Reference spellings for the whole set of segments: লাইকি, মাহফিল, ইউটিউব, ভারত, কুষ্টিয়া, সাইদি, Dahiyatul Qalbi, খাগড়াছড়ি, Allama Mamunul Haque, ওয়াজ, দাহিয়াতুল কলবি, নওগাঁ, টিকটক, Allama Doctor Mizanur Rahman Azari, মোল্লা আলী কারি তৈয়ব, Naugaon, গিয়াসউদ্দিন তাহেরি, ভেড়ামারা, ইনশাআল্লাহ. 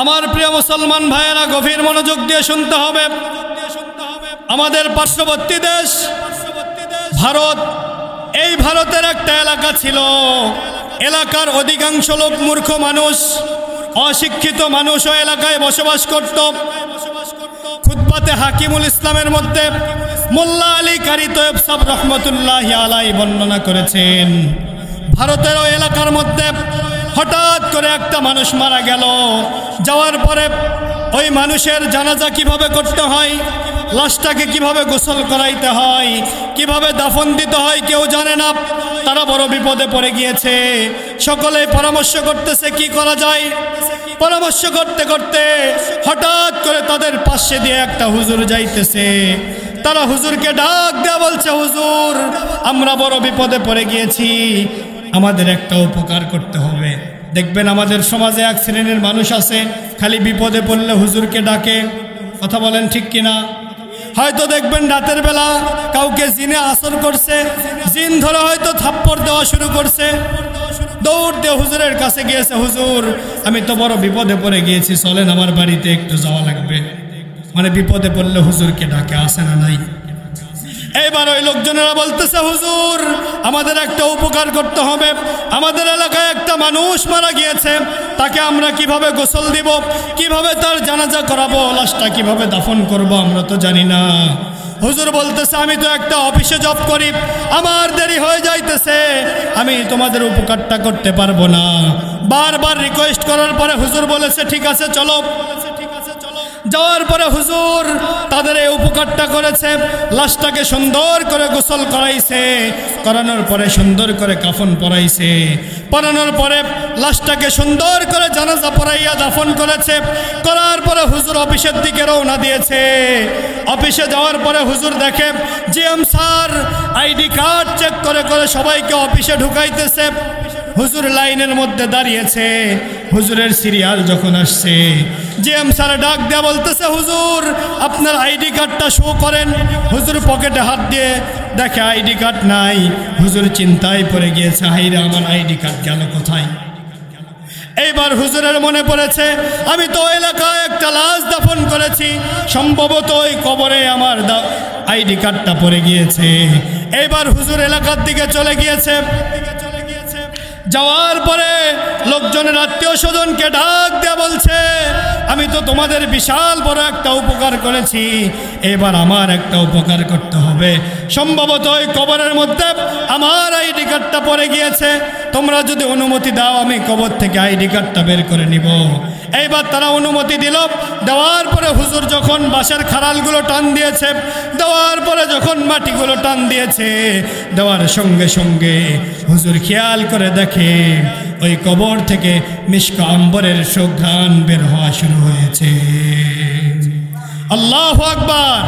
আমার প্রিয় মুসলমান ভাইয়েরা, গভীর মনোযোগ দিয়ে শুনতে হবে। আমাদের পার্শ্ববর্তী দেশ ভারত, এই ভারতের একটা এলাকা ছিল, এলাকার অধিকাংশ লোক মূর্খ মানুষ, অশিক্ষিত মানুষ ও এলাকায় বসবাস করত। খুতবাতে হাকিমুল ইসলামের মধ্যে মোল্লা আলী কারি তৈয়ব সাহেব রহমতুল্লাহি আলাইহি বর্ণনা করেছেন, ভারতের ওই এলাকার মধ্যে হঠাৎ করে একটা মানুষ মারা গেল। যাওয়ার পরে ওই মানুষের জানাজা কিভাবে করতে হয়, লাশটাকে কিভাবে গোসল করাইতে হয়, কিভাবে দাফন দিতে হয় কেউ জানে না। তারা বড় বিপদে পড়ে গিয়েছে। সকলেই পরামর্শ করতেছে কি করা যায়। পরামর্শ করতে করতে হঠাৎ করে তাদের পাশে দিয়ে একটা হুজুর যাইতেছে। তারা হুজুরকে ডাক দেয়া বলছে, হুজুর আমরা বড় বিপদে পড়ে গিয়েছি, আমাদের একটা উপকার করতে হবে। দেখবেন আমাদের সমাজে এক শ্রেণীর মানুষ আছে, খালি বিপদে পড়লে হুজুরকে ডাকে। কথা বলেন ঠিক কিনা। হয়তো দেখবেন রাতের বেলা কাউকে জিনে আসর করছে, জিন ধরে হয়তো থাপ্পড় দেওয়া শুরু করছে, দৌড় দিয়ে হুজুরের কাছে গিয়েছে, হুজুর আমি তো বড় বিপদে পড়ে গিয়েছি, চলেন আমার বাড়িতে একটু যাওয়া লাগবে। মানে বিপদে পড়লে হুজুরকে ডাকে, আসে না নাই। এইবার ওই লোকজনেরা বলতেছে, হুজুর আমাদের একটা উপকার করতে হবে, আমাদের এলাকায় একটা মানুষ মারা গিয়েছে, তাকে আমরা কিভাবে গোসল দিব, কিভাবে তার জানাজা করাবো, লাশটা কিভাবে দাফন করব আমরা তো জানি না। হুজুর বলতেছে, আমি তো একটা অফিসে জব করি, আমার দেরি হয়ে যাইতেছে, আমি তোমাদের উপকারটা করতে পারবো না। বারবার রিকোয়েস্ট করার পরে হুজুর বলেছে ঠিক আছে চলো। যাওয়ার পরে হুজুর তাদের এই উপকারটা করেছে, লাশটাকে সুন্দর করে গোসল করাইছে, করানোর পরে সুন্দর করে কাফন পরাইছে, পরানোর পরে লাশটাকে সুন্দর করে জানাজা পরাইয়া দাফন করেছে। করার পরে হুজুর অফিসের দিকে রওনা দিয়েছে। অফিসে যাওয়ার পরে হুজুর দেখে GM sir ID card check করে করে সবাইকে অফিসে ঢুকাইতেছে। হুজুর লাইনের মধ্যে দাঁড়িয়েছে, হুজুরের সিরিয়াল যখন আসছে, জিএম স্যার ডাক দেয়া বলতেছে, হুজুর আপনার আইডি কার্ডটা শো করেন। হুজুর পকেটে হাত দিয়ে দেখে আইডি কার্ড নাই। হুজুর চিন্তায় পড়ে গিয়েছে, হাইরে আমার আইডি কার্ড গেল কোথায়। এইবার হুজুরের মনে পড়েছে, আমি তো এলাকায় একটা লাশ দাফন করেছি, সম্ভবত ওই কবরে আমার আইডি কার্ডটা পড়ে গিয়েছে। এইবার হুজুর এলাকার দিকে চলে গিয়েছে। যাওয়ার পরে লোকজনের আত্মীয় স্বজনকে ডাক দেয়া বলছে, আমি তো তোমাদের বিশাল বড় একটা উপকার করেছি, এবার আমার একটা উপকার করতে হবে, সম্ভবত ওই কবরের মধ্যে আমার আইডি কার্ডটা পড়ে গিয়েছে, তোমরা যদি অনুমতি দাও আমি কবর থেকে আইডি কার্ডটা বের করে নিব। এইবার তারা অনুমতি দিল। দেওয়ার পরে হুজুর যখন বাঁশের খাড়ালগুলো টান দিয়েছে, দেওয়ার পরে যখন মাটিগুলো টান দিয়েছে, দেওয়ার সঙ্গে সঙ্গে হুজুর খেয়াল করে দেখে ওই কবর থেকে মিশক আম্বরের সুঘ্রাণ বের হওয়া শুরু হয়েছে। আল্লাহু আকবার।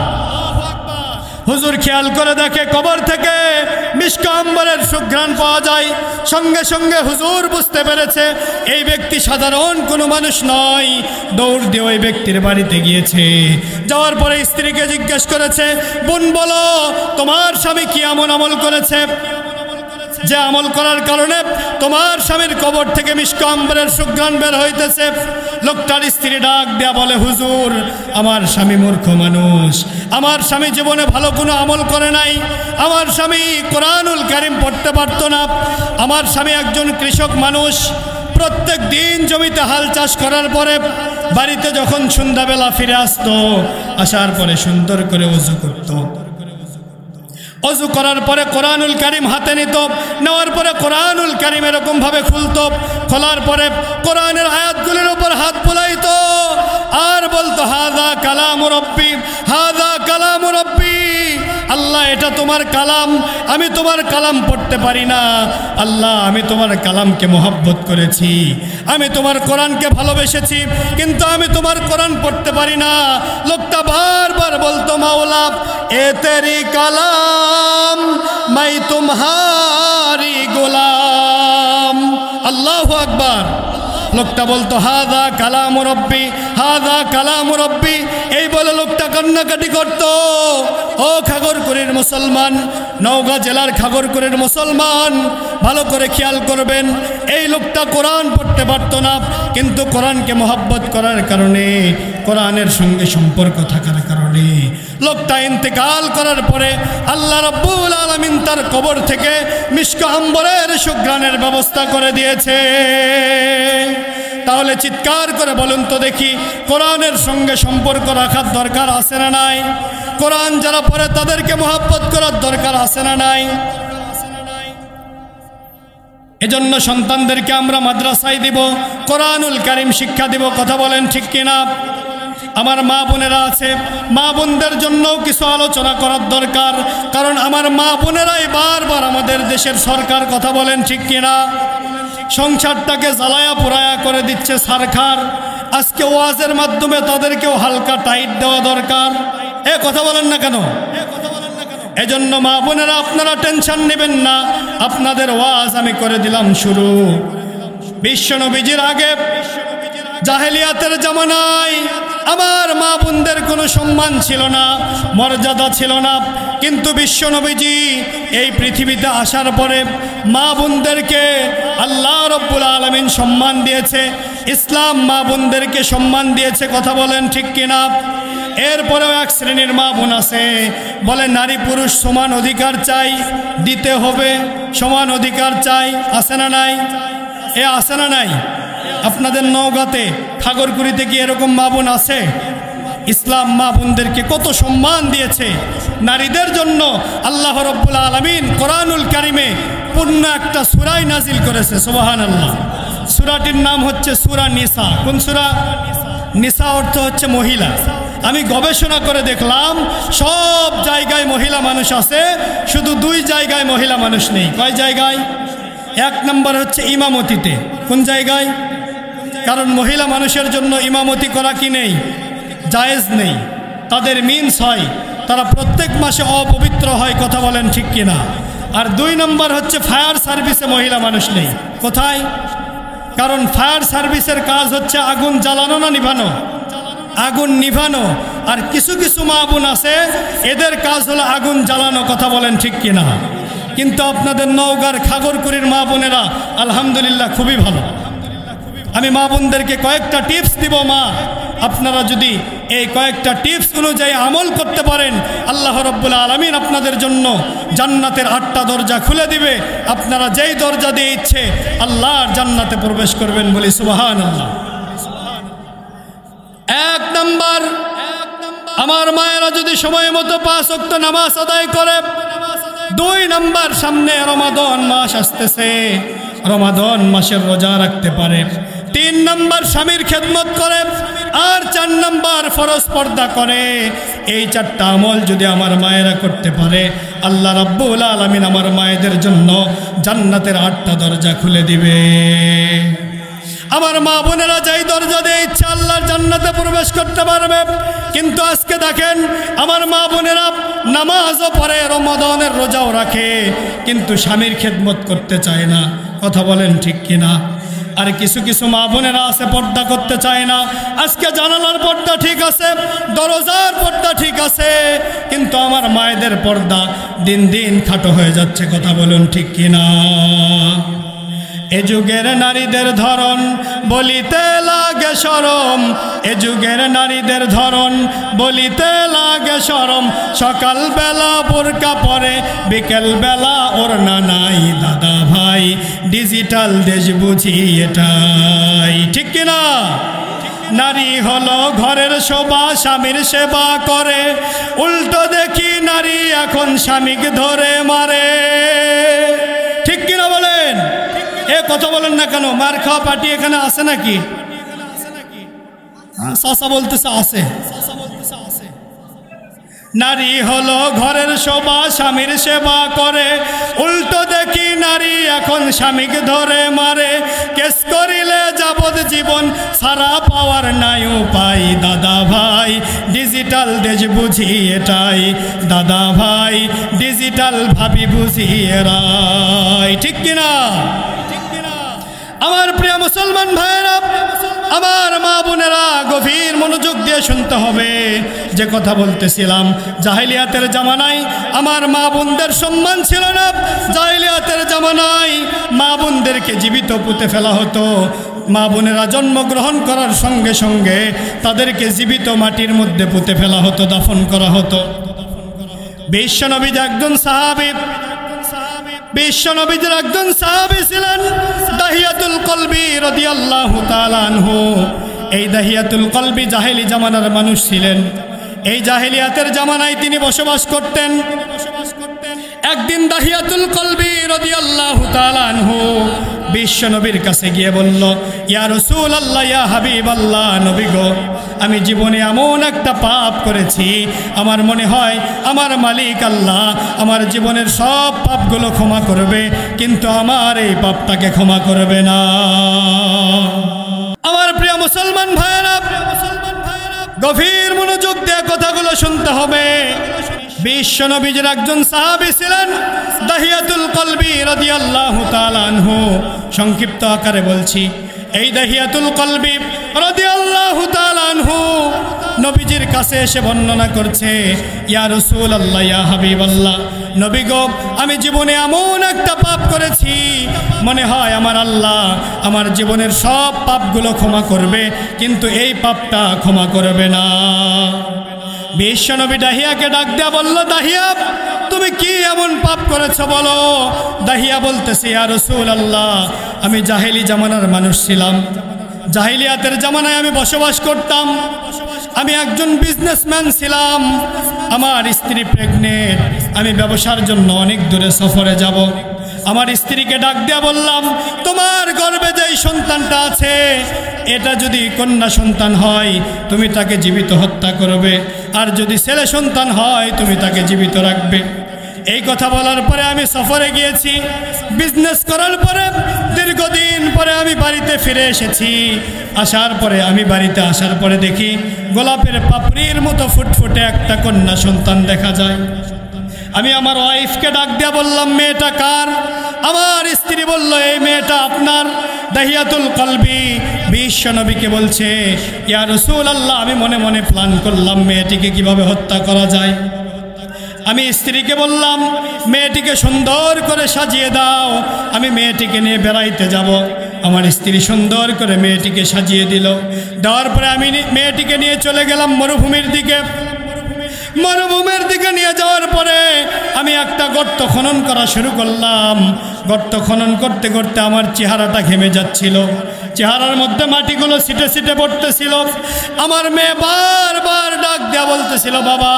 হুজুর খেয়াল করে দেখে কবর থেকে মিশক আম্বরের সুঘ্রাণ পাওয়া যায়। সঙ্গে সঙ্গে হুজুর বুঝতে পেরেছে এই ব্যক্তি সাধারণ কোনো মানুষ নয়। দৌড় দিয়ে ওই ব্যক্তির বাড়িতে গিয়েছে। যাওয়ার পরে স্ত্রীকে জিজ্ঞেস করেছে, বোন বলো তোমার স্বামী কি এমন আমল করেছে যে আমল করার কারণে তোমার স্বামীর কবর থেকে মিশক আম্বরের সুঘ্রাণ বের হইতেছে। লোকটার স্ত্রী ডাক দেয়া বলে, হুজুর আমার স্বামী মূর্খ মানুষ, আমার স্বামী জীবনে ভালো কোনো আমল করে নাই, আমার স্বামী কোরআনুল কারীম পড়তে পারতো না, আমার স্বামী একজন কৃষক মানুষ, প্রত্যেক দিন জমিতে হাল চাষ করার পরে বাড়িতে যখন সন্ধ্যাবেলা ফিরে আসতো, আসার পরে সুন্দর করে ওযু করতো, অজু করার পরে কোরআনুল কারীম হাতে নিত, নেওয়ার পরে কোরআনুল কারীম এরকমভাবে খুলত, খোলার পরে কোরআনের আয়াতগুলির উপর হাত বুলাইত আর বলতো, হাযা কালামু রব্বি, হাযা কালামু রব্বি, আল্লাহ এটা তোমার কালাম, আমি তোমার কালাম পড়তে পারি না, আল্লাহ আমি তোমার কালামকে মহব্বত করেছি, আমি তোমার কোরআনকে ভালোবেসেছি, কিন্তু আমি তোমার কোরআন পড়তে পারি না। লোকটা বারবার বলতো, মাওলা এ তেরি কালাম মাই তুমহারি গোলাম। আল্লাহু আকবার। লোকটা বলতো, হাযা কালামু রব্বি, হাযা কালামু রব্বি। এই বলে লোকটা কান্নাকাটি করতো। ও খাগড়াছড়ির মুসলমান, নওগাঁ জেলার খাগড়াছড়ির মুসলমান, ভালো করে খেয়াল করবেন, এই লোকটা কোরআন পড়তে পারতো না, কিন্তু কোরআনকে মহব্বত করার কারণে, কোরআনের সঙ্গে সম্পর্ক থাকার কারণে লোকটা ইন্তেকাল করার পরে আল্লাহ রাব্বুল আলামিন তার কবর থেকে মিশক আম্বরের সুঘ্রাণের ব্যবস্থা করে দিয়েছে। তাহলে চিৎকার করে বলুন তো দেখি, কোরআনের সঙ্গে সম্পর্ক রাখার দরকার আছে না নাই? কোরআন যারা পড়ে তাদেরকে মহব্বত করার দরকার আছে না নাই? এজন্য সন্তানদেরকে আমরা মাদ্রাসায় দিব, কোরআনুল কারীম শিক্ষা দিব। কথা বলেন ঠিক কিনা? আমার মা বোনেরা আছে, মা বোনদের জন্যও কিছু আলোচনা করার দরকার, কারণ আমার মা বোনেরাই বারবার আমাদের দেশের সরকার, কথা বলেন ঠিক কিনা, সংসারটাকে জ্বালায়া পোড়ায়া করে দিচ্ছে সরকার। আজকে ওয়াজের মাধ্যমে তাদেরকেও হালকা টাইট দেওয়া দরকার। এ কথা বলেন না কেন? এজন্য মা বোনেরা আপনারা টেনশন নেবেন না, আপনাদের ওয়াজ আমি করে দিলাম শুরু। বিশ্বনবীজির আগে জাহেলিয়াতের জামানায় আমার মা বোনদের কোনো সম্মান ছিল না, মর্যাদা ছিল না, কিন্তু বিশ্বনবীজি এই পৃথিবীতে আসার পরে মা বোনদেরকে আল্লাহ রাব্বুল আলামিন সম্মান দিয়েছে, ইসলাম মা বোনদেরকে সম্মান দিয়েছে। কথা বলেন ঠিক কিনা? এরপরেও এক শ্রেণীর মা বোন আছে, বলে নারী পুরুষ সমান অধিকার চাই, দিতে হবে, সমান অধিকার চাই। আছে না নাই? এ আছে না নাই? আপনাদের নওগাঁতে, খাগড়কুড়িতে কি এরকম মা বোন আছে? ইসলাম মা বোনদেরকে কত সম্মান দিয়েছে। নারীদের জন্য আল্লাহ রাব্বুল আলামিন কোরআনুল কারীমে পূর্ণ একটা সূরাই নাজিল করেছে। সুবহানাল্লাহ। সূরাটির নাম হচ্ছে সূরা নিসা। কোন সূরা? নিসা অর্থ হচ্ছে মহিলা। আমি গবেষণা করে দেখলাম সব জায়গায় মহিলা মানুষ আছে, শুধু দুই জায়গায় মহিলা মানুষ নেই। কয় জায়গায়? এক নম্বর হচ্ছে ইমামতিতে। কোন জায়গায়? কারণ মহিলা মানুষের জন্য ইমামতি করা কি নেই? জায়েজ নেই। তাদের মিন্স হয়, তারা প্রত্যেক মাসে অপবিত্র হয়। কথা বলেন ঠিক কিনা? আর দুই নম্বর হচ্ছে ফায়ার সার্ভিসে মহিলা মানুষ নেই। কোথায়? কারণ ফায়ার সার্ভিসের কাজ হচ্ছে আগুন জ্বালানো না নিভানো, আগুন নিভানো। আর কিছু কিছু মা বোন আছে, এদের কাজ হলো আগুন জ্বালানো। কথা বলেন ঠিক কিনা? কিন্তু আপনাদের নওগাঁর খাগড়কুড়ির মা বোনেরা আলহামদুলিল্লাহ খুবই ভালো। আমি মা বোনদেরকে কয়েকটা টিপস দিব। মা, আপনারা যদি এই কয়েকটা টিপস অনুযায়ী আমল করতে পারেন, আল্লাহ রাব্বুল আলামিন আপনাদের জন্য জান্নাতের 8টা দরজা খুলে দিবে। আপনারা যেই দরজা দিয়ে ইচ্ছে আল্লাহর জান্নাতে প্রবেশ করবেন। বলি সুবহানাল্লাহ। এক নম্বর, আমার মায়েরা যদি সময় মতো 5 ওয়াক্ত নামাজ আদায় করে। দুই নম্বর, সামনে রমাদান মাস আসতেছে, রমাদান মাসের রোজা রাখতে পারে। তিন নম্বর, স্বামীর খেদমত করে। আর চার নম্বর, ফরজ পর্দা করে। এই 4টা আমল যদি আমার মায়েরা করতে পারে, আল্লাহ রাব্বুল আলামিন আমার মায়েদের জন্য জান্নাতের 8টা দরজা খুলে দিবে। আমার মা বোনেরা যেই দরজা দিয়ে ইচ্ছা আল্লাহর জান্নাতে প্রবেশ করতে পারবে। কিন্তু আজকে দেখেন আমার মা বোনেরা নামাজও পড়ে, রমাদানের রোজাও রাখে, কিন্তু স্বামীর খেদমত করতে চায় না। কথা বলেন ঠিক কিনা? আর কিছু কিছু মা বোনেরা আছে, পর্দা করতে চায় না। আজকে জানালার পর্দা ঠিক আছে, দরজার পর্দা ঠিক আছে, কিন্তু আমার মায়েদের পর্দা দিন দিন খাটো হয়ে যাচ্ছে। কথা বলুন ঠিক কিনা? এ যুগের নারীদের ধরন বলিতে লাগে শরম, এ যুগের নারীদের ধরন বলিতে লাগে শরম। সকালবেলা বোরকা পরে, বিকেলবেলা ওড়না নাই। দাদা ভাই, ডিজিটাল দেশ বুঝি এটাই, ঠিক কিনা? নারী হলো ঘরের শোভা, স্বামীর সেবা করে। উল্টো দেখি নারী এখন স্বামীকে ধরে মারে। ঠিক কিনা বলেন? এ কথা বলেন না কেন? মার খাওয়া পার্টি এখানে আছে নাকি? চাচা বলতেছে আছে। নারী হলো ঘরের শোভা, স্বামীর সেবা করে। উল্টো দেখি নারী এখন স্বামীকে ধরে মারে। কেস করিলে যাবত জীবন, সারা পাওয়ার নাই উপায়। দাদা ভাই, ডিজিটাল দেশ বুঝি এটাই। দাদা ভাই, ডিজিটাল ভাবি বুঝি এরাই, ঠিক কিনা? আমার প্রিয় মুসলমান ভাইরা, আমার মা বোনেরা গভীর মনোযোগ দিয়ে শুনতে হবে। যে কথা বলতেছিলাম, জাহেলিয়াতের জামানায় আমার মা বোনদের সম্মান ছিল না। জাহেলিয়াতের জামানায় মা বোনদেরকে জীবিত পুঁতে ফেলা হতো। মা বোনেরা জন্মগ্রহণ করার সঙ্গে সঙ্গে তাদেরকে জীবিত মাটির মধ্যে পুঁতে ফেলা হতো, দাফন করা হতো। বিশ্বনবীর একজন সাহাবী, বিশ্বনবীর একজন সাহাবী ছিলেন দাহিয়াতুল কলবি রাদিয়াল্লাহু তাআলা আনহু। এই দাহিয়াতুল কলবি জাহেলি জামানার মানুষ ছিলেন। এই জাহেলিয়াতের জামানায় তিনি বসবাস করতেন। একদিন দাহিয়াতুল কলবি রাদিয়াল্লাহু তাআলা আনহু বিশ্বনবীর কাছে গিয়ে বলল, ইয়া রাসূলুল্লাহ, ইয়া হাবিবাল্লাহ, নবী গো, আমি জীবনে এমন একটা পাপ করেছি, আমার মনে হয় আমার মালিক আল্লাহ আমার জীবনের সব পাপগুলো ক্ষমা করবে, কিন্তু আমার এই পাপটাকে ক্ষমা করবে না। আমার প্রিয় মুসলমান ভাইয়েরা, গভীর মনোযোগ দিয়ে কথাগুলো শুনতে হবে। বিশ্বনবীর একজন সাহাবী ছিলেন দাহিয়াতুল কলবি রাদিয়াল্লাহু তাআলা আনহু। সংক্ষিপ্ত আকারে বলছি, এই দাহিয়াতুল কলবি রাদিয়াল্লাহু তাআলা আনহু নবীজির কাছে এসে বর্ণনা করছে, ইয়া রাসূলুল্লাহ, ইয়া হাবিবাল্লাহ, নবী গো, আমি জীবনে এমন একটা পাপ করেছি, মনে হয় আমার আল্লাহ আমার জীবনের সব পাপগুলো ক্ষমা করবে, কিন্তু এই পাপটা ক্ষমা করবে না। বিশ্বনবী দাহিয়াকে ডাক দেয়া বলল, দাহিয়া, তুমি কি এমন পাপ করেছ বলো। দাহিয়া বলতেছে, ইয়া রাসূলুল্লাহ, আমি জাহেলি জামানার মানুষ ছিলাম। জাহেলিয়াতের জামানায় আমি বসবাস করতাম। আমি একজন বিজনেসম্যান ছিলাম। আমার স্ত্রী প্রেগনেন্ট, আমি ব্যবসার জন্য অনেক দূরে সফরে যাব। আমার স্ত্রীকে ডাক দেয়া বললাম, তোমার গর্ভে যেই সন্তানটা আছে, এটা যদি কন্যা সন্তান হয় তুমি তাকে জীবিত হত্যা করবে, আর যদি ছেলে সন্তান হয় তুমি তাকে জীবিত রাখবে। এই কথা বলার পরে আমি সফরে গিয়েছি। বিজনেস করার পরে দীর্ঘদিন পরে আমি বাড়িতে ফিরে এসেছি। আসার পরে আমি বাড়িতে আসার পরে দেখি গোলাপের পাপড়ির মতো ফুটফুটে একটা কন্যা সন্তান দেখা যায়। আমি আমার ওয়াইফকে ডাক দিয়ে বললাম, মেয়েটা কার। আমার স্ত্রী বলল, এই মেয়েটা আপনার। দাহিয়াতুল কলবি বিশ্বনবীকে বলছে, ইয়া রাসূলুল্লাহ, আমি মনে মনে প্ল্যান করলাম মেয়েটিকে কিভাবে হত্যা করা যায়। আমি স্ত্রীকে বললাম, মেয়েটিকে সুন্দর করে সাজিয়ে দাও, আমি মেয়েটিকে নিয়ে বেড়াইতে যাব। আমার স্ত্রী সুন্দর করে মেয়েটিকে সাজিয়ে দিল। দেওয়ার পরে আমি মেয়েটিকে নিয়ে চলে গেলাম মরুভূমির দিকে। মরুভূমির দিকে নিয়ে যাওয়ার পরে আমি একটা গর্ত খনন করা শুরু করলাম। গর্ত খনন করতে করতে আমার চেহারাটা ঘেমে যাচ্ছিল। চেহারার মধ্যে মাটিগুলো ছিটে ছিটে পড়তেছিল। আমার মেয়ে বারবার ডাক দেয়া বলতেছিল, বাবা,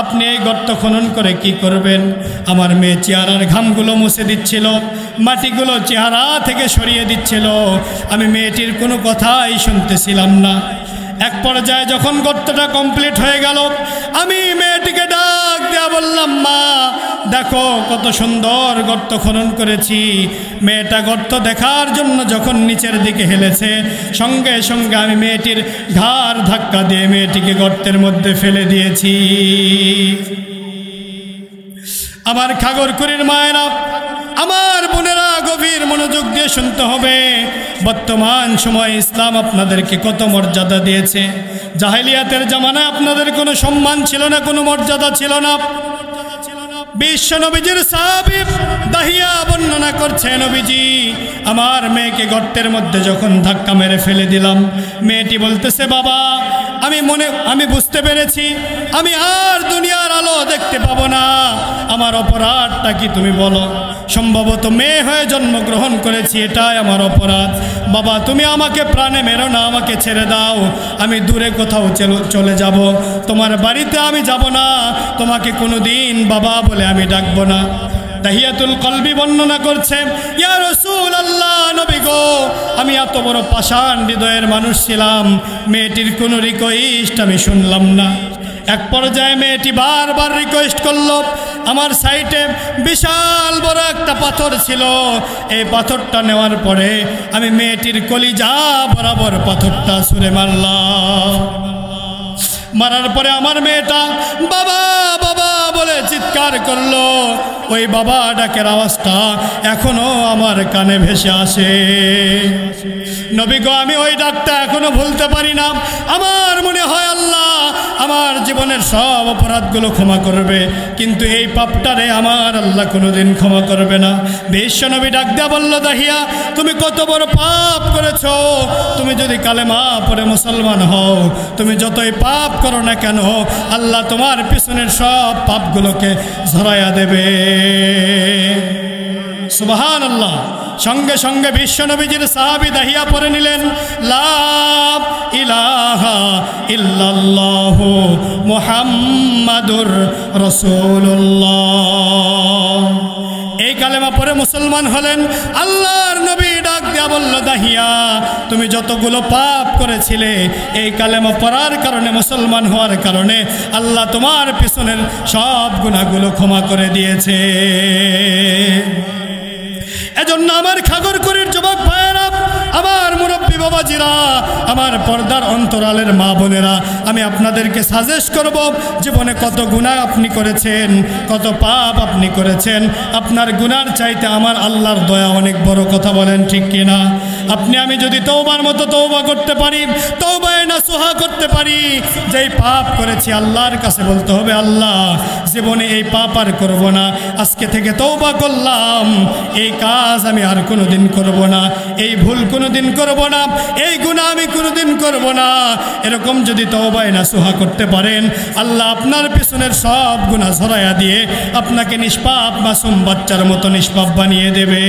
আপনি এই গর্ত খনন করে কি করবেন। আমার মেয়ে চেহারার ঘামগুলো মুছে দিচ্ছিল, মাটিগুলো চেহারা থেকে সরিয়ে দিচ্ছিল। আমি মেয়েটির কোনো কথাই শুনতেছিলাম না। এক পর্যায়ে যখন গর্তটা কমপ্লিট হয়ে গেল, আমি মেয়েটিকে ডাক দেয়া বললাম, মা, দেখো কত সুন্দর গর্ত খনন করেছি। মেয়েটা গর্ত দেখার জন্য যখন নিচের দিকে হেলেছে, সঙ্গে সঙ্গে আমি মেয়েটির ঘাড় ধাক্কা দিয়ে মেয়েটিকে গর্তের মধ্যে ফেলে দিয়েছি। আমার খাগড়াছড়ির মায়েরা, আমার বোনেরা, গভীর মনোযোগ দিয়ে শুনতে হবে। বর্তমান সময়ে ইসলাম আপনাদেরকে কত মর্যাদা দিয়েছে। জাহেলিয়াতের জামানায় আপনাদের কোনো সম্মান ছিল না, কোনো মর্যাদা ছিল না। বিশ্বনবীজির সাহাবী দাহিয়া বর্ণনা করছে, নবীজি, আমার মেয়েকে গর্তের মধ্যে যখন ধাক্কা মেরে ফেলে দিলাম, মেয়েটি বলতেছে, বাবা, আমি বুঝতে পেরেছি আমি আর দুনিয়ার আলো দেখতে পাবো না, আমার অপরাধটা কি তুমি বলো। সম্ভবত মেয়ে হয়ে জন্মগ্রহণ করেছি, এটাই আমার অপরাধ। বাবা, তুমি আমাকে প্রাণে মেরো না, আমাকে ছেড়ে দাও, আমি দূরে কোথাও চলে যাব, তোমার বাড়িতে আমি যাব না, তোমাকে কোনো দিন বাবা বলে আমি ডাকবো না। দাহিয়াতুল কলবি বর্ণনা করছে, ইয়া রাসূলুল্লাহ, নবী গো, আমি এত বড় পাষাণ হৃদয়ের মানুষ ছিলাম, মেয়েটির কোনো রিকোয়েস্ট আমি শুনলাম না। এক পর্যায়ে মেয়েটি বারবার রিকোয়েস্ট করলো। আমার সাইটে বিশাল বড় একটা পাথর ছিল। এই পাথরটা নেওয়ার পরে আমি মেয়েটির কলিজা বরাবর পাথরটা ছুঁড়ে মারলাম। মারার পরে আমার মেয়েটা বাবা বাবা বলে চিৎকার করলো। ওই বাবা ডাকের আওয়াজটা এখনো আমার কানে ভেসে আসে। নবী গো, আমি ওই ডাকটা এখনো ভুলতে পারি না। আমার মনে হয় আল্লাহ আমার জীবনের সব অপরাধগুলো ক্ষমা করবে, কিন্তু এই পাপটারে আমার আল্লাহ কোনোদিন ক্ষমা করবে না। বিশ্বনবী ডাক দেয়া বলল, দাহিয়া তুমি কত বড় পাপ করেছ। তুমি যদি কালেমা পড়ে মুসলমান হও, তুমি যতই পাপ করো না কেন আল্লাহ তোমার পিছনের সব পাপগুলোকে ঝরাইয়া দেবে। সুবহানাল্লাহ। সঙ্গে সঙ্গে বিশ্বনবীজির সাহাবী দাহিয়া পড়ে নিলেন, লা ইলাহা ইল্লাল্লাহ মুহাম্মাদুর রাসূলুল্লাহ। এই কালেমা পড়ে মুসলমান হলেন। আল্লাহর নবী ডাক দিয়া বলল, দাহিয়া তুমি যতগুলো পাপ করেছিলে এই কালেমা পড়ার কারণে, মুসলমান হওয়ার কারণে আল্লাহ তোমার পিছনের সব গুনাহগুলো ক্ষমা করে দিয়েছে। এজন্য আমার খাগড়াছড়ির যুবক ভাইয়েরা, আমার মুরব্বী বাবাজিরা, আমার পর্দার অন্তরালের মা বোনেরা, আমি আপনাদেরকে সাজেস্ট করব, জীবনে কত গুনাহ আপনি করেছেন, কত পাপ আপনি করেছেন, আপনার গুনার চাইতে আমার আল্লাহর দয়া অনেক বড়। কথা বলেন ঠিক কিনা? আপনি আমি যদি তওবার মতো তওবা করতে পারি, তওবায়ে নাসুহা করতে পারি, যেই পাপ করেছি আল্লাহর কাছে বলতে হবে, আল্লাহ জীবনে এই পাপ আর করব না, আজকে থেকে তওবা করলাম, এই কাজ আমি আর কোনোদিন করব না, এই ভুল কোনোদিন করব না, এই গুনাহ আমি কোনোদিন করব না। এরকম যদি তওবায়ে নাসুহা করতে পারেন আল্লাহ আপনার পিছনের সব গুনাহ ঝরাইয়া দিয়ে আপনাকে নিষ্পাপ মাসুম বাচ্চার মতো নিষ্পাপ বানিয়ে দেবে।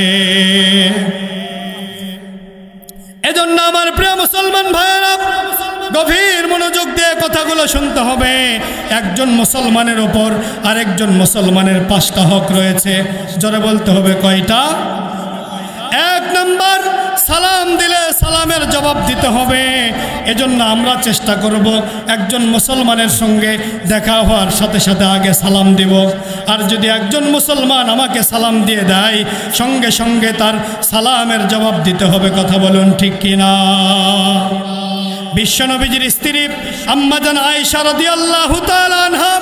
এজন্য আমার প্রিয় মুসলমান ভাইয়েরা, গভীর মনোযোগ দিয়ে কথাগুলো শুনতে হবে। একজন মুসলমানের ওপর আরেকজন মুসলমানের পাঁচটা হক রয়েছে। জোরে বলতে হবে কয়টা? 1 নম্বর, সালাম দিলে সালামের জবাব দিতে হবে। এজন্য আমরা চেষ্টা করব একজন মুসলমানের সঙ্গে দেখা হওয়ার সাথে সাথে আগে সালাম দিব। আর যদি একজন মুসলমান আমাকে সালাম দিয়ে দেয়, সঙ্গে সঙ্গে তার সালামের জবাব দিতে হবে। কথা বলুন ঠিক কিনা? বিশ্বনবীজির স্ত্রী আম্মাজান আয়েশা রাদিয়াল্লাহু তাআলা আনহা,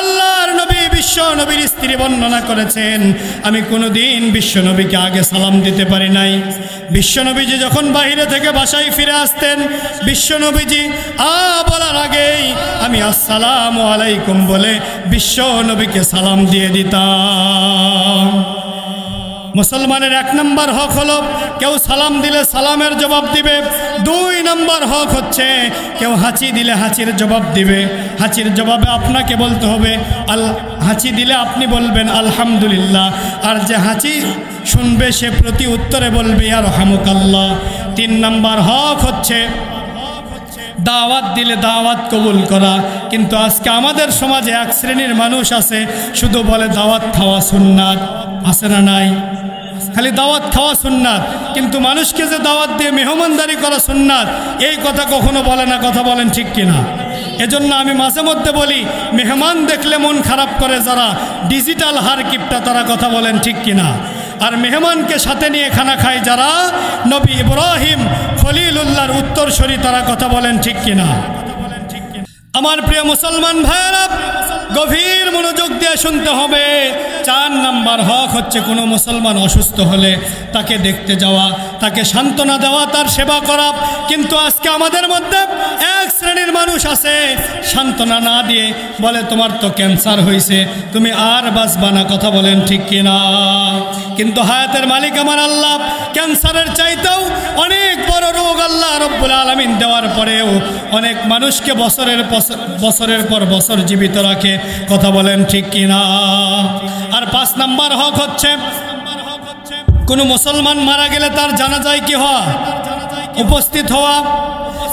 আল্লাহর নবী বিশ্বনবীর স্ত্রী বর্ণনা করেছেন, আমি কোনোদিন বিশ্বনবীকে আগে সালাম দিতে পারি নাই। বিশ্বনবীজি যখন বাইরে থেকে বাসায় ফিরে আসতেন, বিশ্বনবীজি বলার আগেই আমি আসসালামু আলাইকুম বলে বিশ্বনবীকে সালাম দিয়ে দিতাম। মুসলমানের 1 নম্বর হক হলো কেউ সালাম দিলে সালামের জবাব দিবে। 2 নম্বর হক হচ্ছে কেউ হাঁচি দিলে হাঁচির জবাব দিবে। হাঁচির জবাবে আপনাকে বলতে হবে হাঁচি দিলে আপনি বলবেন আলহামদুলিল্লাহ, আর যে হাঁচি শুনবে সে প্রতি উত্তরে বলবে ইয়া রাহমাকাল্লাহ। 3 নম্বর হক হচ্ছে দাওয়াত দিলে দাওয়াত কবুল করা। কিন্তু আজকে আমাদের সমাজে এক শ্রেণীর মানুষ আছে শুধু বলে দাওয়াত খাওয়া সুন্নাত, আছে না নাই? খালি দাওয়াত খাওয়া সুন্নাত, কিন্তু মানুষকে যে দাওয়াত দিয়ে মেহমানদারি করা সুন্নাত এই কথা কখনো বলে না। কথা বলেন ঠিক কিনা? এজন্য আমি মাঝে মধ্যে বলি, মেহমান দেখলে মন খারাপ করে যারা ডিজিটাল হারকিপটা তারা। কথা বলেন ঠিক কিনা? আর মেহমানকে সাথে নিয়ে খানা খায় যারা, নবী ইব্রাহিম খলিলুল্লাহর উত্তরসূরি তারা। কথা বলেন ঠিক কিনা? আমার প্রিয় মুসলমান ভাইয়েরা, গভীর মনোযোগ দিয়ে শুনতে হবে। 4 নম্বর হক হচ্ছে কোনো মুসলমান অসুস্থ হলে তাকে দেখতে যাওয়া, তাকে সান্ত্বনা দেওয়া, তার সেবা করা। কিন্তু আজকে আমাদের মধ্যে এক শ্রেণীর মানুষ আছে সান্ত্বনা না দিয়ে বলে তোমার তো ক্যান্সার হয়েছে, তুমি আর বাঁচবা না। কথা বলেন ঠিক কিনা? কিন্তু হায়াতের মালিক আমার আল্লাহ, ক্যান্সারের চাইতেও অনেক বড় রোগ আল্লাহ রব্বুল আলামিন দেওয়ার পরেও অনেক মানুষকে বছরের পর বছর জীবিত রাখে। কথা বলেন ঠিক কিনা? আর 5 নম্বর হক হচ্ছে কোনো মুসলমান মারা গেলে তার জানাজায় কি হওয়া, উপস্থিত হওয়া।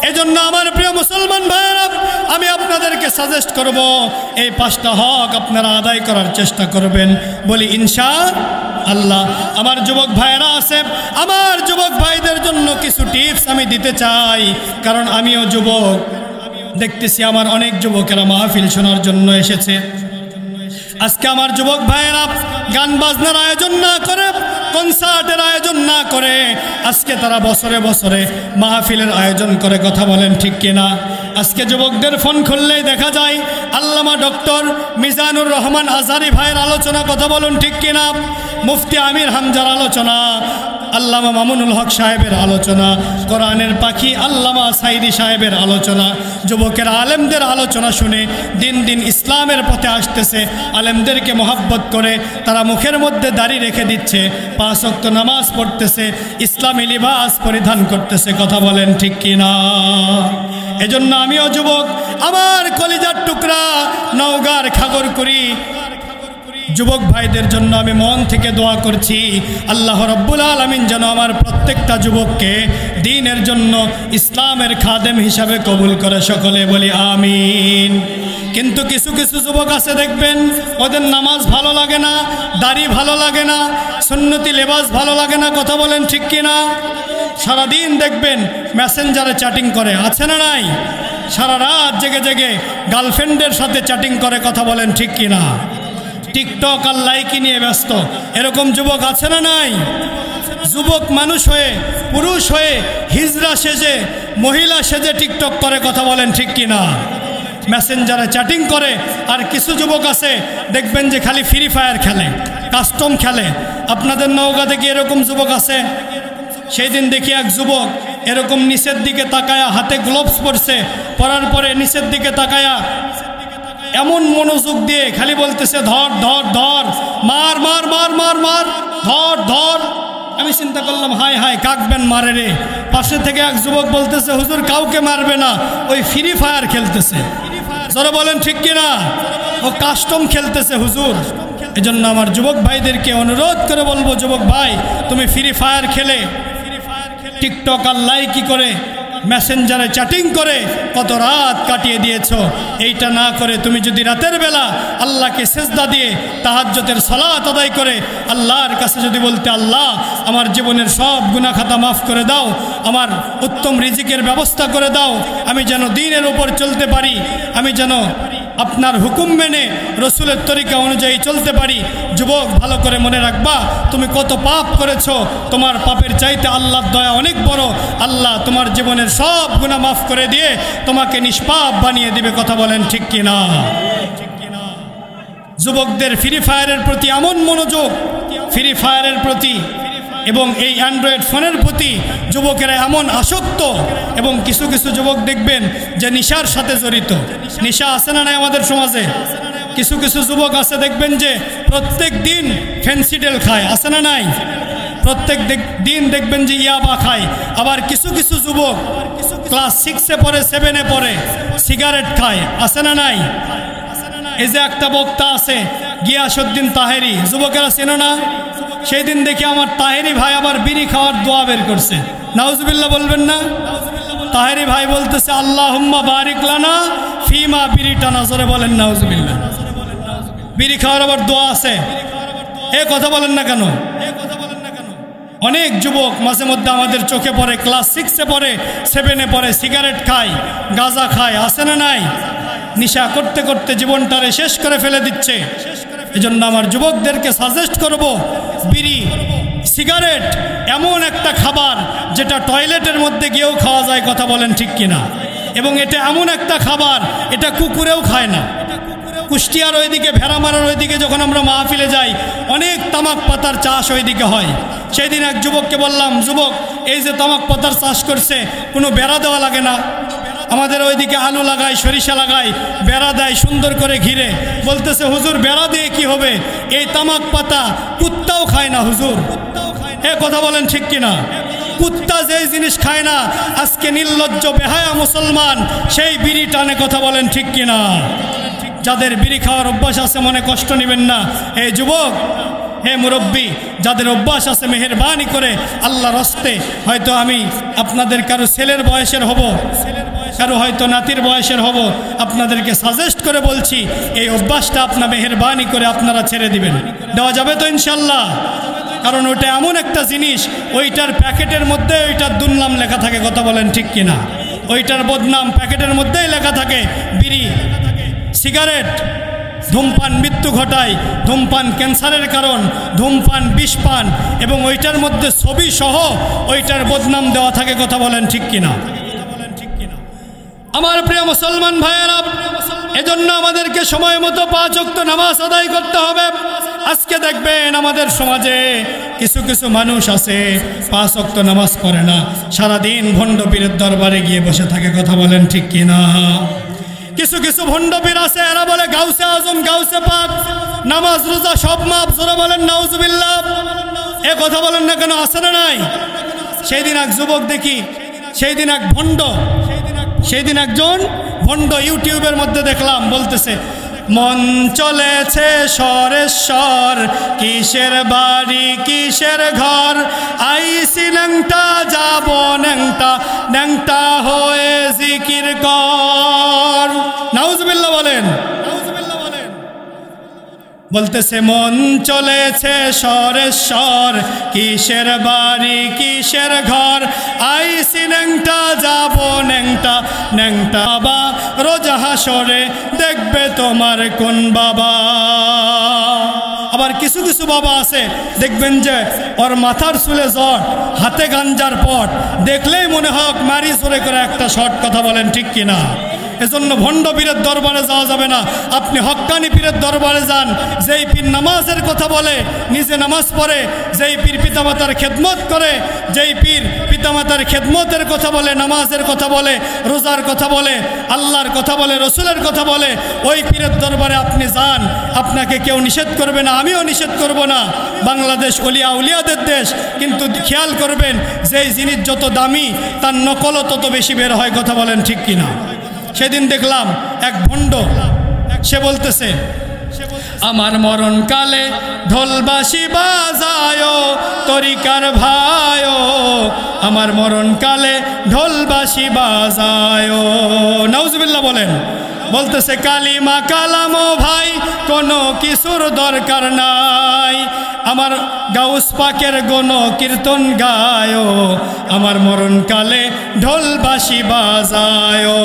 এজন্য আমার প্রিয় মুসলমান ভাইয়েরা, আমি আপনাদেরকে সাজেস্ট করব এই 5টা হক আপনারা আদায় করার চেষ্টা করবেন বলি ইনশাআল্লাহ। আমার যুবক ভাইয়েরা আছে, আমার যুবক ভাইদের জন্য কিছু টিপস আমি দিতে চাই, কারণ আমিও যুবক। দেখতেছি আমার অনেক যুবকেরা মাহফিল শোনার জন্য এসেছে। আজকে আমার যুবক ভাইয়েরা গান বাজনার আয়োজন না করে, কনসার্টের আয়োজন না করে, আজকে তারা বছরে বছরে মাহফিলের আয়োজন করে। কথা বলেন ঠিক কিনা? আজকে যুবকদের ফোন খুললেই দেখা যায় আল্লামা ডক্টর মিজানুর রহমান আজারি ভাইয়ের আলোচনা, কথা বলুন ঠিক কিনা, মুফতি আমির হামজার আলোচনা, আল্লামা মামুনুল হক সাহেবের আলোচনা, কোরআনের পাখি আল্লামা সাইদি সাহেবের আলোচনা। যুবকেরা আলেমদের আলোচনা শুনে দিন দিন ইসলামের পথে আসতেছে, আলেমদেরকে মহব্বত করে তারা মুখের মধ্যে দাড়ি রেখে দিচ্ছে, পাঁচ ওয়াক্ত নামাজ পড়তেছে, ইসলামী লিবাস পরিধান করতেছে, কথা বলেন ঠিক কিনা। এজন্য আমিও যুবক, আমার কলিজার টুকরা নওগাঁর খাগড়াছড়ি যুবক ভাইদের জন্য আমি মন থেকে দোয়া করছি, আল্লাহ রব্বুল আলামিন যেন আমার প্রত্যেকটা যুবককে দ্বীনের জন্য ইসলামের খাদেম হিসাবে কবুল করে, সকলে বলি আমিন। কিন্তু কিছু কিছু যুবক আছে দেখবেন ওদের নামাজ ভালো লাগে না, দাড়ি ভালো লাগে না, সুন্নতি লেবাস ভালো লাগে না, কথা বলেন ঠিক কিনা। সারাদিন দেখবেন মেসেঞ্জারে চ্যাটিং করে, আছে না নাই? সারা রাত জেগে জেগে গার্লফ্রেন্ডের সাথে চ্যাটিং করে, কথা বলেন ঠিক কিনা। টিকটক আর লাইকি নিয়ে ব্যস্ত, এরকম যুবক আছে না নাই? যুবক মানুষ হয়ে, পুরুষ হয়ে, হিজড়া সেজে, মহিলা সেজে টিকটক করে, কথা বলেন ঠিক কিনা। মেসেঞ্জারে চ্যাটিং করে। আর কিছু যুবক আছে দেখবেন যে খালি ফ্রি ফায়ার খেলে, কাস্টম খেলে। আপনাদের নওগাঁতে কি এরকম যুবক আছে? সেই দিন দেখি এক যুবক এরকম নিচের দিকে তাকায়া, হাতে গ্লোভস পরছে, পরার পরে নিচের দিকে তাকায়া এমন মনোযোগ দিয়ে খালি বলতেছে ধর ধর ধর, মার মার মার মার মার, ধর ধর। আমি চিন্তা করলাম হায় হায় কাকবেন মারে রে। পাশে থেকে এক যুবক বলতেছে হুজুর কাউকে মারবে না, ওই ফ্রি ফায়ার খেলতেছে, যারা বলেন ঠিক কিনা, ও কাস্টম খেলতেছে হুজুর। এজন্য আমার যুবক ভাইদেরকে অনুরোধ করে বলবো, যুবক ভাই তুমি ফ্রি ফায়ার খেলে, টিকটক আর লাইকি করে, মেসেঞ্জারে চ্যাটিং করে কত রাত কাটিয়ে দিয়েছ। এইটা না করে তুমি যদি রাতের বেলা আল্লাহকে সেজদা দিয়ে তাহাজ্জুদের সালাত আদায় করে আল্লাহর কাছে যদি বলতে আল্লাহ আমার জীবনের সব গুনাহ খাতা মাফ করে দাও, আমার উত্তম রিজিকের ব্যবস্থা করে দাও, আমি যেন দ্বীনের উপর চলতে পারি, আমি যেন আপনার হুকুম মেনে রসুলের তরিকা অনুযায়ী চলতে পারি। যুবক ভালো করে মনে রাখবা তুমি কত পাপ করেছ, তোমার পাপের চাইতে আল্লাহর দয়া অনেক বড়। আল্লাহ তোমার জীবনের সব গুনাহ মাফ করে দিয়ে তোমাকে নিষ্পাপ বানিয়ে দিবে, কথা বলেন ঠিক কিনা। যুবকদের ফ্রি ফায়ারের প্রতি এমন মনোযোগ, ফ্রি ফায়ারের প্রতি এবং এই অ্যান্ড্রয়েড ফোনের প্রতি যুবকেরা এমন আসক্ত। এবং কিছু কিছু যুবক দেখবেন যে নেশার সাথে জড়িত, নেশা আছে না নাই আমাদের সমাজে? কিছু কিছু যুবক আছে দেখবেন যে প্রত্যেক দিন ফেন্সিডেল খায়, আছে না নাই? প্রত্যেক দিন দেখবেন যে ইয়াবা খায়। আবার কিছু কিছু যুবক ক্লাস সিক্সে পড়ে, সেভেনে পড়ে, সিগারেট খায়, আছে না নাই? এই যে একটা বক্তা আছে গিয়াসউদ্দিন তাহেরি, যুবকেরা চেনো না? সেই দিন দেখি আমার তাহেরি ভাই আবার বিড়ি খাওয়ার দোয়া বের করছে, নাউজুবিল্লাহ বলবেন না। তাহেরি ভাই বলতেছে আল্লাহুম্মা বারিক লানা ফিমা বিরিটানা, জোরে বলেন নাউজুবিল্লাহ। বিড়ি খাওয়ার আবার দোয়া আছে, এ কথা বলেন না কেন? অনেক যুবক মাঝে মধ্যে আমাদের চোখে পড়ে, ক্লাস সিক্সে পড়ে, সেভেনে পড়ে, সিগারেট খায়, গাঁজা খায়, আছে না নাই? নেশা করতে করতে জীবনটারে শেষ করে ফেলে দিচ্ছে। এজন্য আমার যুবকদেরকে সাজেস্ট করব, বিড়ি সিগারেট এমন একটা খাবার যেটা টয়লেটের মধ্যে গিয়েও খাওয়া যায়, কথা বলেন ঠিক কিনা। এবং এটা এমন একটা খাবার এটা কুকুরেও খায় না। কুষ্টিয়ার ওইদিকে ভেড়ামারার ওইদিকে যখন আমরা মাহফিলে যাই অনেক তামাক পাতার চাষ ওইদিকে হয়। সেই দিন এক যুবককে বললাম, যুবক এই যে তামাক পাতার চাষ করছে কোনো বেড়া দেওয়া লাগে না? আমাদের ওইদিকে আলু লাগায়, সরিষা লাগায়, বেড়া দেয় সুন্দর করে ঘিরে। বলতেছে হুজুর বেড়া দিয়ে কি হবে, এই তামাক পাতা কুত্তাও খায় না হুজুর, এ কথা বলেন ঠিক কিনা। কুত্তা যেই জিনিস খায় না আজকে নির্লজ্জ বেহায়া মুসলমান সেই বিড়ি টানে, কথা বলেন ঠিক কিনা। যাদের বিড়ি খাওয়ার অভ্যাস আছে মনে কষ্ট নেবেন না, এ যুবক, হে মুরব্বী, যাদের অভ্যাস আছে মেহেরবানি করে আল্লাহর হস্তে, হয়তো আমি আপনাদের কারো ছেলের বয়সের হব, কারো হয়তো নাতির বয়সের হব, আপনাদেরকে সাজেস্ট করে বলছি এই অভ্যাসটা আপনার মেহেরবানি করে আপনারা ছেড়ে দিবেন। দেওয়া যাবে তো ইনশাল্লাহ? কারণ ওইটা এমন একটা জিনিস, ওইটার প্যাকেটের মধ্যে ওইটার দুর্নাম লেখা থাকে, কথা বলেন ঠিক কিনা। ওইটার বদনাম প্যাকেটের মধ্যেই লেখা থাকে। বিড়ি সিগারেট ধূমপান মৃত্যু ঘটায়, ধূমপান ক্যান্সারের কারণ, ধূমপান বিষপান, এবং ওইটার মধ্যে ছবি সহ ওইটার বদনাম দেওয়া থাকে, কথা বলেন ঠিক কিনা। আমার প্রিয় মুসলমান ভাইয়েরা, এজন্য আমাদেরকে সময় মতো 5 ওয়াক্ত নামাজ আদায় করতে হবে। আজকে দেখবেন আমাদের সমাজে কিছু কিছু মানুষ আছে 5 ওয়াক্ত নামাজ পড়ে না, সারাদিন ভণ্ডপীরের দরবারে গিয়ে বসে থাকে। কথা বলেন ঠিক কিনা? কিছু কিছু ভণ্ডপীর আছে, এরা বলে গাউসে আজম, গাউসে পাক, নামাজ রোজা সব মাপ। জোরে বলেন নাউজুবিল্লাহ। এ কথা বলেন না কেন? আছে না নাই? সেইদিন এক যুবক দেখি, সেইদিন একজন ভণ্ড ইউটিউবের মধ্যে দেখলাম বলতেছে, মন চলেছে সরেশ্বর, কিসের বাড়ি কিসের ঘর, আইসি ন্যাংটা যাব ন্যাংটা, ন্যাংটা হয়ে জিকির কর। নাউজুবিল্লাহ বলেন। বলতেছে মন চলেছে সরেশ্বর, কিসের বাড়ি কিসের ঘর, আইসি ন্যাংটা যাব ন্যাংটা, ন্যাংটা বাবা রোজ হাসরে দেখবে তোমার কোন বাবা। আবার কিছু কিছু বাবা আছে দেখবেন যে ওর মাথার চুলে জট, হাতে গাঞ্জার পট, দেখলেই মনে হোক মারি চুরে করে একটা শট। কথা বলেন ঠিক কিনা? এজন্য ভণ্ড পীরের দরবারে যাওয়া যাবে না। আপনি হক্কানি পীরের দরবারে যান, যেই পীর নামাজের কথা বলে, নিজে নামাজ পড়ে, যেই পীর পিতামাতার খেদমত করে, যেই পীর পিতামাতার খেদমতের কথা বলে, নামাজের কথা বলে, রোজার কথা বলে, আল্লাহর কথা বলে, রসুলের কথা বলে, ওই পীরের দরবারে আপনি যান। আপনাকে কেউ নিষেধ করবে না, আমিও নিষেধ করব না। বাংলাদেশ অলিয়া উলিয়াদের দেশ, কিন্তু খেয়াল করবেন যেই জিনিস যত দামি তার নকলও তত বেশি বের হয়। কথা বলেন ঠিক কিনা? সেদিন দেখলাম এক ভণ্ড, সে বলতেছে আমার মরণকালে ঢোলবাসী বাজায়ো তরিকার ভাইও, আমার মরণকালে ঢোলবাসী বাজায়ো। নাউজুবিল্লাহ বলেন। বলতেছে কালিমা কালাম ভাই কোনো কিছুর দরকার নাই, আমার গাউস পাকের গণ কীর্তন গায়ো, আমার মরণকালে ঢোলবাসী বাজায়ো।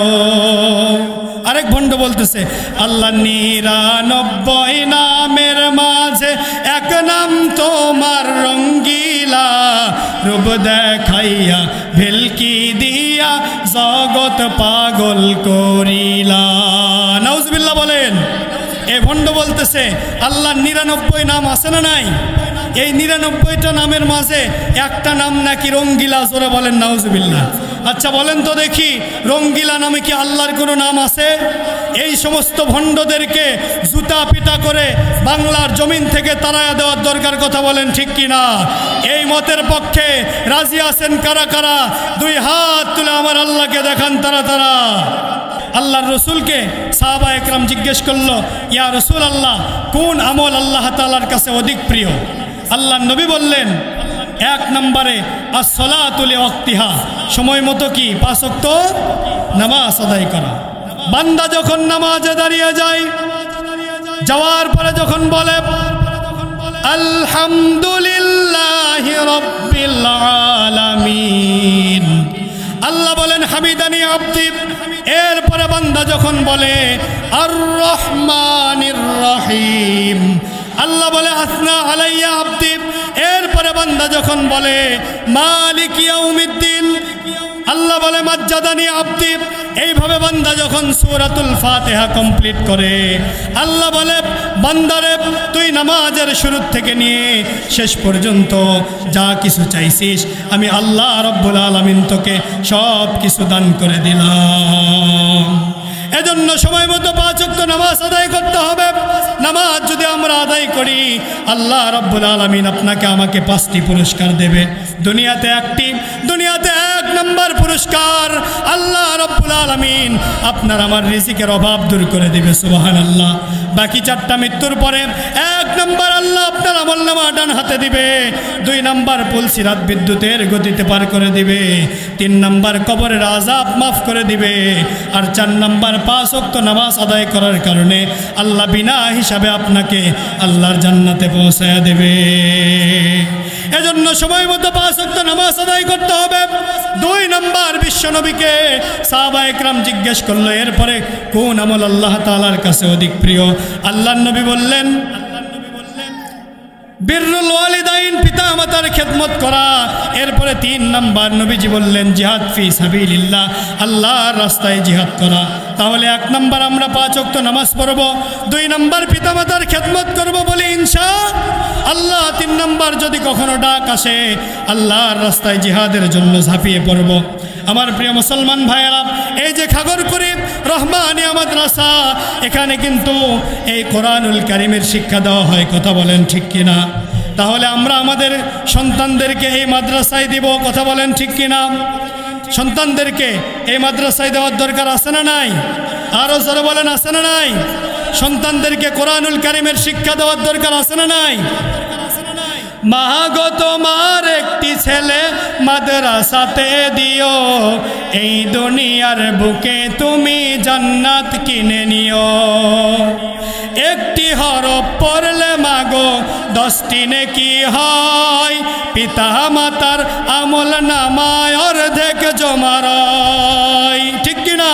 আরেক ভণ্ড বলতেছে আল্লাহ 99 নামের মাঝে এক নাম তোমার রঙ্গিলা, রূপ দেখাইয়া ভেলকি দিয়া জগৎ পাগল করিলা। নাউজুবিল্লাহ বলেন। এ ভণ্ড বলতেছে আল্লাহর 99 নাম আছে না নাই, এই 99টা নামের মাঝে একটা নাম নাকি রঙ্গিলা। জোরে বলেন নাউজুবিল্লাহ। আচ্ছা বলেন তো দেখি, রঙ্গিলা নামে কি আল্লাহর কোনো নাম আছে? এই সমস্ত ভণ্ডদেরকে জুতা পিটা করে বাংলার জমিন থেকে তাড়াইয়া দেওয়ার দরকার। কথা বলেন ঠিক কিনা? এই মতের পক্ষে রাজি আছেন কারা কারা? দুই হাত তুলে আমার আল্লাহকে দেখান তারা তারা। আল্লাহর রসুলকে সাহাবা একরাম জিজ্ঞেস করলো, ইয়া রসুল আল্লাহ, কোন আমল আল্লাহ তাআলার কাছে অধিক প্রিয়? আল্লাহর নবী বললেন এক নম্বরে আসসালাতু লিওয়াক্তিহা, সময় মতো কি 5 ওয়াক্ত নামাজ আদায় করা। বান্দা যখন নামাজে দাঁড়িয়ে যায়, যাওয়ার পরে যখন বলে আলহামদুলিল্লাহি রাব্বিল আলামিন, আল্লাহ বলেন হামিদানি আব্দি। এরপরে বান্দা যখন বলে আর রহমানির রহিম, আল্লাহ বলে আসনা আলাইয়া আব্দি। এরপরে বান্দা যখন বলে মালিক ইয়াউমিদ্দিন, আল্লাহ বলে মজ্জাদানি আব্দি। এইভাবে বান্দা যখন সূরাতুল ফাতিহা কমপ্লিট করে, আল্লাহ বলে বান্দারে তুই নামাজের শুরু থেকে নিয়ে শেষ পর্যন্ত যা কিছু চাইছিস আমি আল্লাহ রাব্বুল আলামিন তোকে সব কিছু দান করে দিলাম। এজন্য সময় মতো 5 ওয়াক্ত নামাজ আদায় করতে হবে। নামাজ যদি আমরা আদায় করি, আল্লাহ রাব্বুল আলামিন আপনাকে আমাকে 5টি পুরস্কার দেবে। দুনিয়াতে একটি, দুনিয়াতে এক নম্বর পুরস্কার, আল্লাহ রাব্বুল আলামিন আপনার আমার রিজিকের অভাব দূর করে দেবে। সুবহানাল্লাহ। বাকি 4টা মৃত্যুর পরে। এক নম্বর আল্লাহ আপনার আমলনামা ডান হাতে দিবে। 2 নম্বর পুলসিরাত বিদ্যুতের গতিতে পার করে দিবে। 3 নম্বর কবরের আযাব মাফ করে দিবে। আর 4 নম্বর 5 ওয়াক্ত নামাজ আদায় করার কারণে আল্লাহ বিনা হিসাবে আপনাকে আল্লাহর জান্নাতে পৌঁছায়া দেবে। এজন্য সময় মতো 5 ওয়াক্ত নামাজ আদায় করতে হবে। 2 নম্বর বিশ্বনবীকে সাহাবা একরাম জিজ্ঞেস করলো এরপরে কোন আমল আল্লাহ তাআলার কাছে অধিক প্রিয়? আল্লাহর নবী বললেন বিরুল ওয়ালিদাইন, পিতা মাতার খেদমত করা। এরপরে 3 নম্বর নবীজি বললেন জিহাদ ফি সাবিলিল্লাহ, আল্লাহর রাস্তায় জিহাদ করা। তাহলে 1 নম্বর আমরা 5 ওয়াক্ত নামাজ পড়ব, 2 নম্বর পিতা মাতার খেদমত করব বলে ইনশা আল্লাহ, 3 নম্বর যদি কখনো ডাক আসে আল্লাহর রাস্তায় জিহাদের জন্য ঝাঁপিয়ে পড়ব। আমার প্রিয় মুসলমান ভাইয়েরা, এই যে খাগড়াছড়ি রহমান মাদ্রাসা, এখানে কিন্তু এই কোরআনুল কারিমের শিক্ষা দেওয়া হয়, কথা বলেন ঠিক কিনা? তাহলে আমরা আমাদের সন্তানদেরকে এই মাদ্রাসায় দিব, কথা বলেন ঠিক কিনা? সন্তানদেরকে এই মাদ্রাসায় দেওয়ার দরকার আছে না নাই? আরও যারা বলেন আছে না নাই? সন্তানদেরকে কোরআনুল কারিমের শিক্ষা দেওয়ার দরকার আছে না নাই? মাগো তোমার একটি ছেলে মাদ্রাসাতে দিও, এই দুনিয়ার বুকে তুমি জান্নাত কিনে নিও। একটি হরফ পড়লে মাগো 10টি নেকি হয়, পিতা মাতার আমল নামায় অর্ধেক জমা রয়। ঠিক কিনা?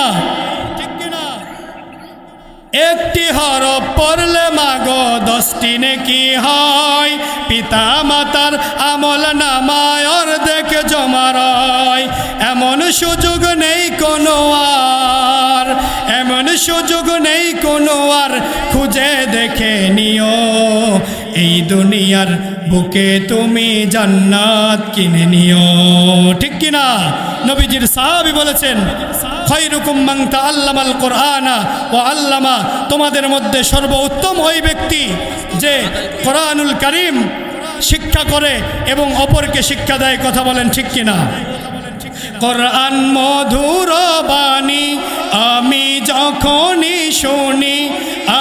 একটি হরফ পড়লে মাগো 10টি নেকি হয়, পিতা মাতার আমল নামায় অর্ধেক জমা রয়। এমন সুযোগ নেই কোনো আর, এমন সুযোগ নেই কোনো আর, খুঁজে দেখে নিও, এই দুনিয়ার বুকে তুমি জান্নাত কিনে নিও। ঠিক কিনা? নবীজির সাহাবী বলেছেন খৈরুকুম মান তাআল্লামাল কুরআনা ওয়া আল্লামা, তোমাদের মধ্যে সর্বোত্তম ওই ব্যক্তি যে কোরআনুল কারীম শিক্ষা করে এবং অপরকে শিক্ষা দেয়, কথা বলেন ঠিক কিনা? কোরআন মধুর বাণী আমি যখনই শুনি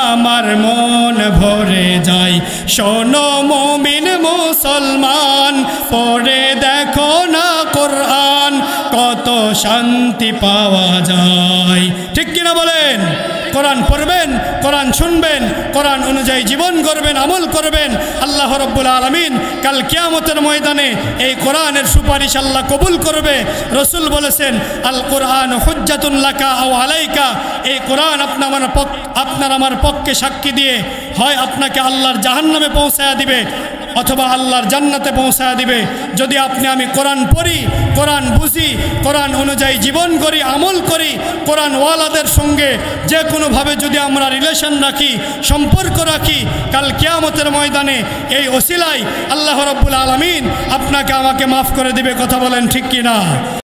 আমার মন ভরে যায়, শোনো মুমিন মুসলমান পড়ে দেখো না কোরআন কত শান্তি পাওয়া যায়। ঠিক কিনা বলেন? কোরআন পড়বেন, কোরআন শুনবেন, কোরআন অনুযায়ী জীবন গড়বেন, আমল করবেন। আল্লাহ রাব্বুল আলামিন কাল কিয়ামতের ময়দানে এই কোরআনের সুপারিশ আল্লাহ কবুল করবে। রসুল বলেছেন আল কোরআন হুজ্জাতুন লাকা আও আলাইকা, এই কোরআন আপনার আমার পক্ষে সাক্ষী দিয়ে হয় আপনাকে আল্লাহর জাহান্নামে পৌঁছায়া দিবে অথবা আল্লাহর জান্নাতে পৌঁছায়া দিবে। যদি আপনি আমি কোরআন পড়ি, কোরআন বুঝি, কোরআন অনুযায়ী জীবন করি, আমল করি, কোরআনওয়ালাদের সঙ্গে যে কোনোভাবে যদি আমরা রিলেশন রাখি, সম্পর্ক রাখি, কাল কিয়ামতের ময়দানে এই ওসিলায় আল্লাহ রাব্বুল আলামিন আপনাকে আমাকে মাফ করে দিবে, কথা বলেন ঠিক কিনা?